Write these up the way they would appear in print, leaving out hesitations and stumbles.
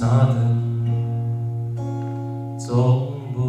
사는 정부은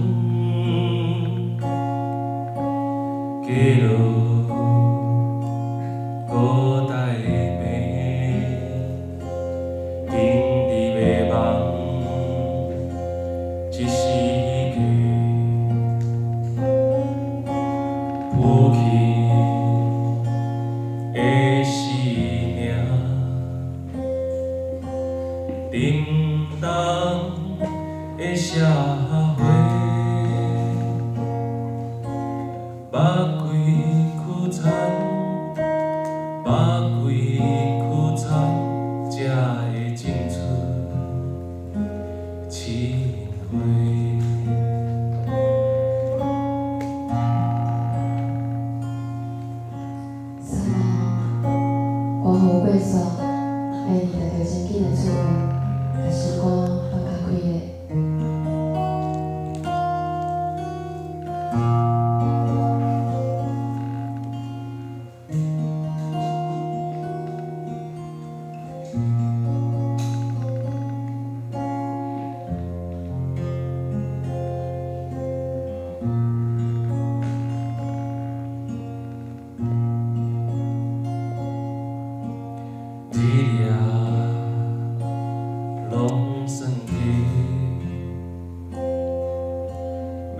기르고 다이베 인디베방 지시기叮当的社会，目开苦惨，目开苦惨，才会种出鲜花。是啊，我后悔煞，哎，大家真紧来做伙。 但是我放假开嘞。要做人，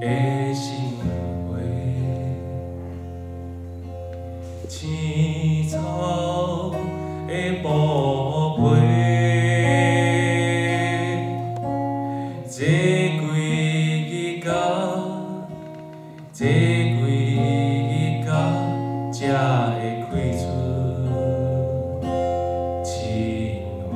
的心。 青草的宝贝，这几日甲，这几日甲，才会开出鲜花。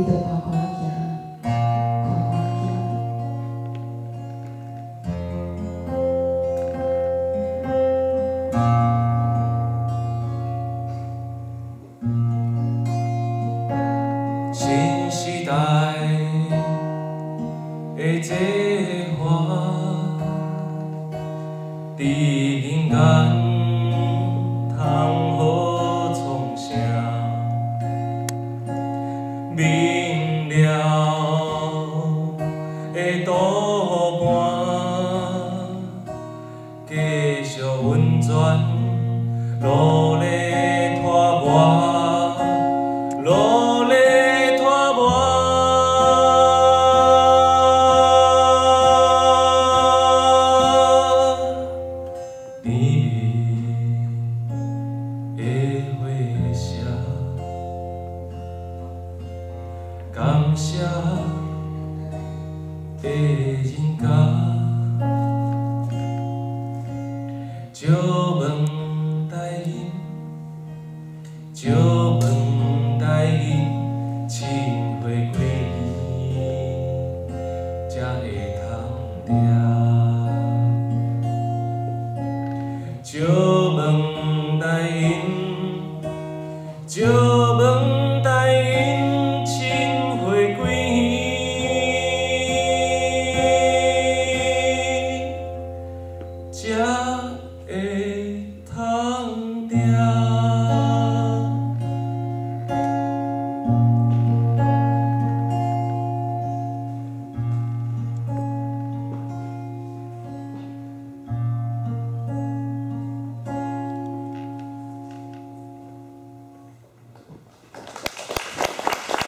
你都看看行，看看行。新时代的这花，在人间。 明了的途伴，继续温存努力拖磨，努力拖磨。你的微笑。 感谢的人家，借问代因，借问代因，情花几年才会通抓？借问代因，借问代因。 才会通定。